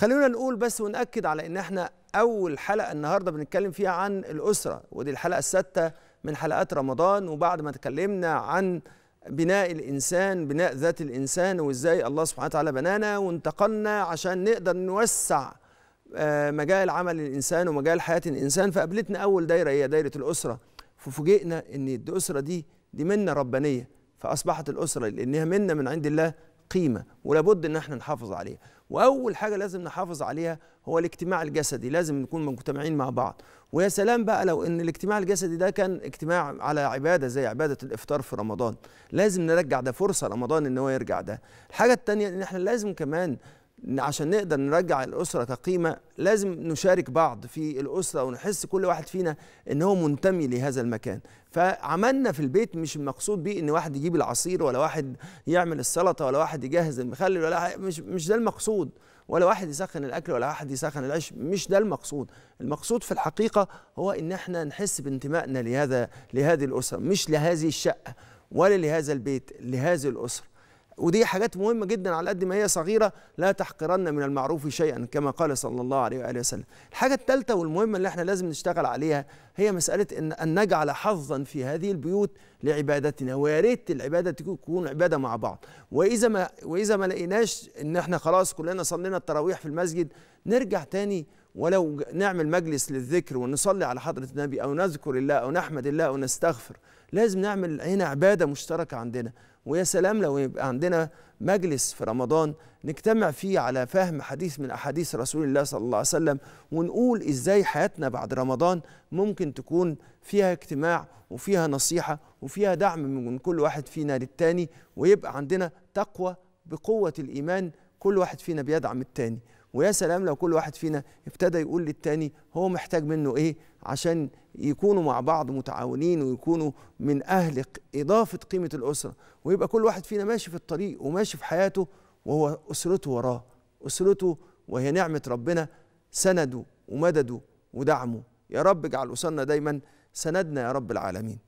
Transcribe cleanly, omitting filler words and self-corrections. خلونا نقول بس ونأكد على ان احنا اول حلقة النهاردة بنتكلم فيها عن الأسرة، ودي الحلقة السادسة من حلقات رمضان. وبعد ما تكلمنا عن بناء الإنسان، بناء ذات الإنسان، وإزاي الله سبحانه وتعالى بنانا، وانتقلنا عشان نقدر نوسع مجال عمل الإنسان ومجال حياة الإنسان. فقابلتنا أول دايرة هي دايرة الأسرة، ففوجئنا إن الأسرة دي منا ربانية، فأصبحت الأسرة لأنها منا من عند الله قيمة، ولابد إن احنا نحافظ عليها. وأول حاجة لازم نحافظ عليها هو الاجتماع الجسدي، لازم نكون مجتمعين مع بعض. ويا سلام بقى لو إن الاجتماع الجسدي ده كان اجتماع على عبادة زي عبادة الإفطار في رمضان، لازم نرجع ده، فرصة رمضان إن هو يرجع ده. الحاجة التانية إن احنا لازم كمان عشان نقدر نرجع الأسرة كقيمة لازم نشارك بعض في الأسرة، ونحس كل واحد فينا إن هو منتمي لهذا المكان. فعملنا في البيت مش المقصود بيه إن واحد يجيب العصير، ولا واحد يعمل السلطة، ولا واحد يجهز المخلل، ولا مش ده المقصود، ولا واحد يسخن الأكل، ولا واحد يسخن العيش، مش ده المقصود. المقصود في الحقيقة هو إن احنا نحس بانتمائنا لهذه الأسرة، مش لهذه الشقة ولا لهذا البيت، لهذه الأسرة. ودي حاجات مهمة جدا على قد ما هي صغيرة. لا تحقرن من المعروف شيئا كما قال صلى الله عليه وآله وسلم. الحاجة الثالثة والمهمة اللي احنا لازم نشتغل عليها هي مسألة أن نجعل حظا في هذه البيوت لعبادتنا، ويا ريت العبادة تكون عبادة مع بعض. وإذا ما لقيناش إن احنا خلاص كلنا صلينا التراويح في المسجد، نرجع تاني ولو نعمل مجلس للذكر ونصلي على حضرة النبي، أو نذكر الله، أو نحمد الله، أو نستغفر. لازم نعمل هنا عبادة مشتركة عندنا. ويا سلام لو يبقى عندنا مجلس في رمضان نجتمع فيه على فهم حديث من أحاديث رسول الله صلى الله عليه وسلم، ونقول إزاي حياتنا بعد رمضان ممكن تكون فيها اجتماع، وفيها نصيحة، وفيها دعم من كل واحد فينا للتاني، ويبقى عندنا تقوى بقوة الإيمان، كل واحد فينا بيدعم التاني. ويا سلام لو كل واحد فينا ابتدى يقول للتاني هو محتاج منه ايه عشان يكونوا مع بعض متعاونين، ويكونوا من أهل إضافة قيمة الأسرة، ويبقى كل واحد فينا ماشي في الطريق وماشي في حياته وهو أسرته وراه، أسرته وهي نعمة ربنا، سنده ومدده ودعمه. يا رب اجعل أسرنا دايما سندنا يا رب العالمين.